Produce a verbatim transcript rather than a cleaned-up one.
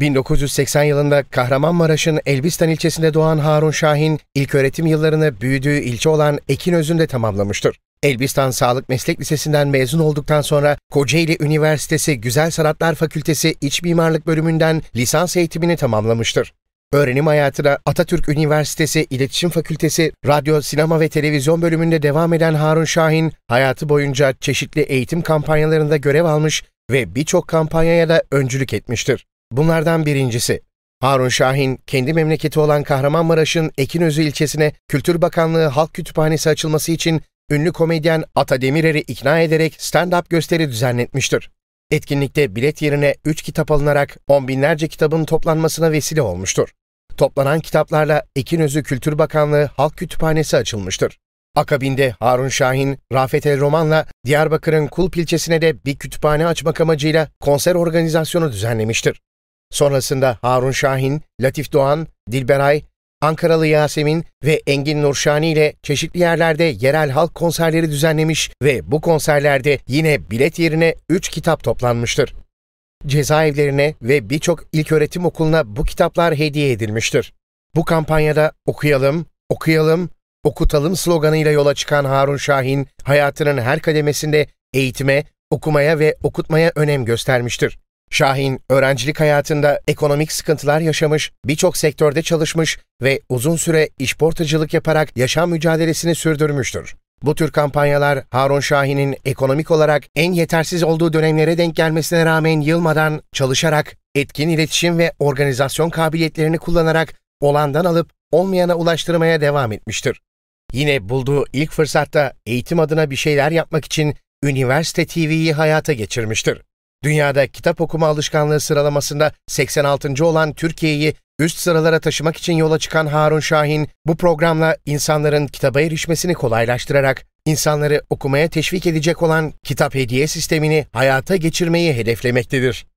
bin dokuz yüz seksen yılında Kahramanmaraş'ın Elbistan ilçesinde doğan Harun Şahin, ilköğretim yıllarını büyüdüğü ilçe olan Ekinözü'nde tamamlamıştır. Elbistan Sağlık Meslek Lisesi'nden mezun olduktan sonra Kocaeli Üniversitesi Güzel Sanatlar Fakültesi İç Mimarlık Bölümünden lisans eğitimini tamamlamıştır. Öğrenim hayatına Atatürk Üniversitesi İletişim Fakültesi Radyo, Sinema ve Televizyon bölümünde devam eden Harun Şahin, hayatı boyunca çeşitli eğitim kampanyalarında görev almış ve birçok kampanyaya da öncülük etmiştir. Bunlardan birincisi, Harun Şahin, kendi memleketi olan Kahramanmaraş'ın Ekinözü ilçesine Kültür Bakanlığı Halk Kütüphanesi açılması için ünlü komedyen Ata Demirer'i ikna ederek stand-up gösteri düzenletmiştir. Etkinlikte bilet yerine üç kitap alınarak on binlerce kitabın toplanmasına vesile olmuştur. Toplanan kitaplarla Ekinözü Kültür Bakanlığı Halk Kütüphanesi açılmıştır. Akabinde Harun Şahin, Rafet El Roman'la Diyarbakır'ın Kulp ilçesine de bir kütüphane açmak amacıyla konser organizasyonu düzenlemiştir. Sonrasında Harun Şahin, Latif Doğan, Dilberay, Ankaralı Yasemin ve Engin Nurşani ile çeşitli yerlerde yerel halk konserleri düzenlemiş ve bu konserlerde yine bilet yerine üç kitap toplanmıştır. Cezaevlerine ve birçok ilköğretim okuluna bu kitaplar hediye edilmiştir. Bu kampanyada okuyalım, okuyalım, okutalım sloganıyla yola çıkan Harun Şahin, hayatının her kademesinde eğitime, okumaya ve okutmaya önem göstermiştir. Şahin, öğrencilik hayatında ekonomik sıkıntılar yaşamış, birçok sektörde çalışmış ve uzun süre işportacılık yaparak yaşam mücadelesini sürdürmüştür. Bu tür kampanyalar, Harun Şahin'in ekonomik olarak en yetersiz olduğu dönemlere denk gelmesine rağmen yılmadan, çalışarak, etkin iletişim ve organizasyon kabiliyetlerini kullanarak olandan alıp olmayana ulaştırmaya devam etmiştir. Yine bulduğu ilk fırsatta eğitim adına bir şeyler yapmak için Üniversite T V'yi hayata geçirmiştir. Dünyada kitap okuma alışkanlığı sıralamasında seksen altıncı olan Türkiye'yi üst sıralara taşımak için yola çıkan Harun Şahin, bu programla insanların kitaba erişmesini kolaylaştırarak, insanları okumaya teşvik edecek olan kitap hediye sistemini hayata geçirmeyi hedeflemektedir.